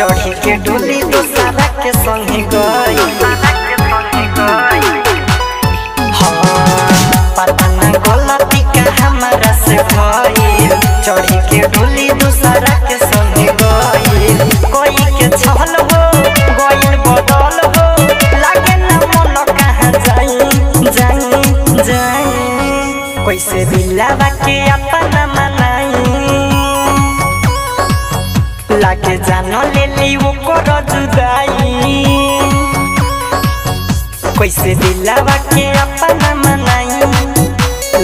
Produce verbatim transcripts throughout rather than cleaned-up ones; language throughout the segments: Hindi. चढ़ी के डोली दोसारा के संगे गई पता ना गलती का हमारा से भइल चढ़ी के डोली दोसारा के संगे गई कोई के छल हो गइल बदल हो लागे ना मन कहां जाई जाई जाई कैसे दिलावा के अपना मनाई लाके जानो ले ली वो करो जुदाई कैसे दिलावा के अपना मनाई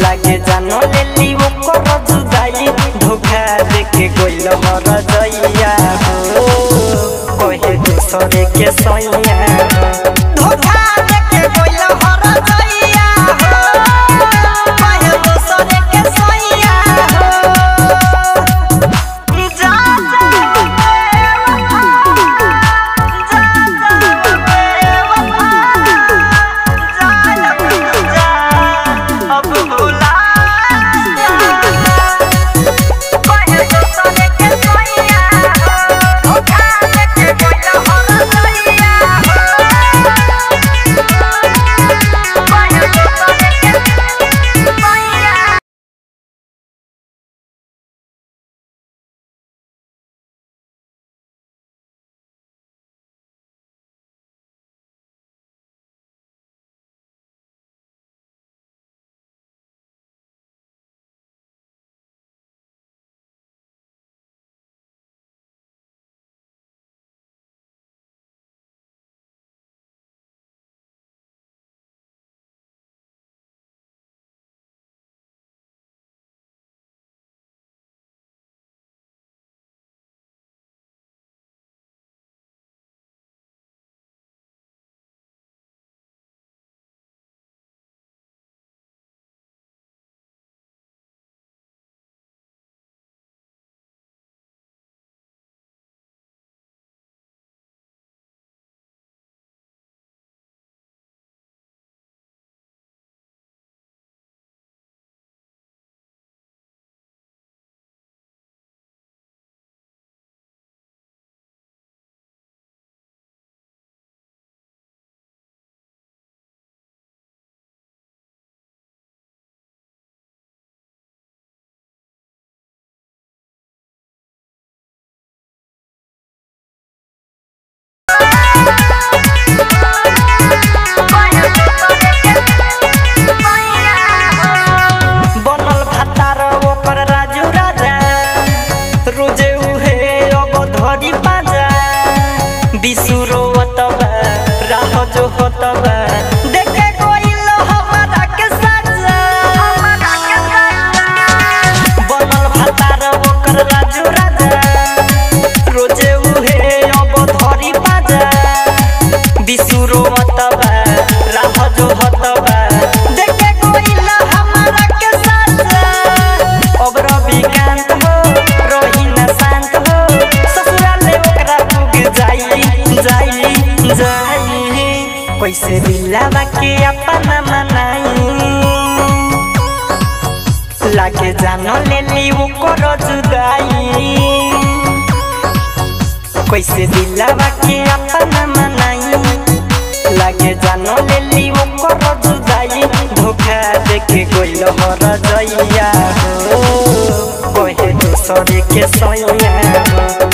लागे जानो ले ली वो करो जुदाई धोखा देके गइल हरजैया रे कहे दोसरे के सैया रे धोखा देके गइल हरजैया रे कहे दोसरे के सैया रे कैसे दिलावा के अपना मनाई लागे जानो ले ली वो करो जुदाई कैसे दिलावा के अपना मनाई लागे जानो ले ली वो करो जुदाई धोखा देके गइल हरजैया रे कहे दोसरे के सैया रे।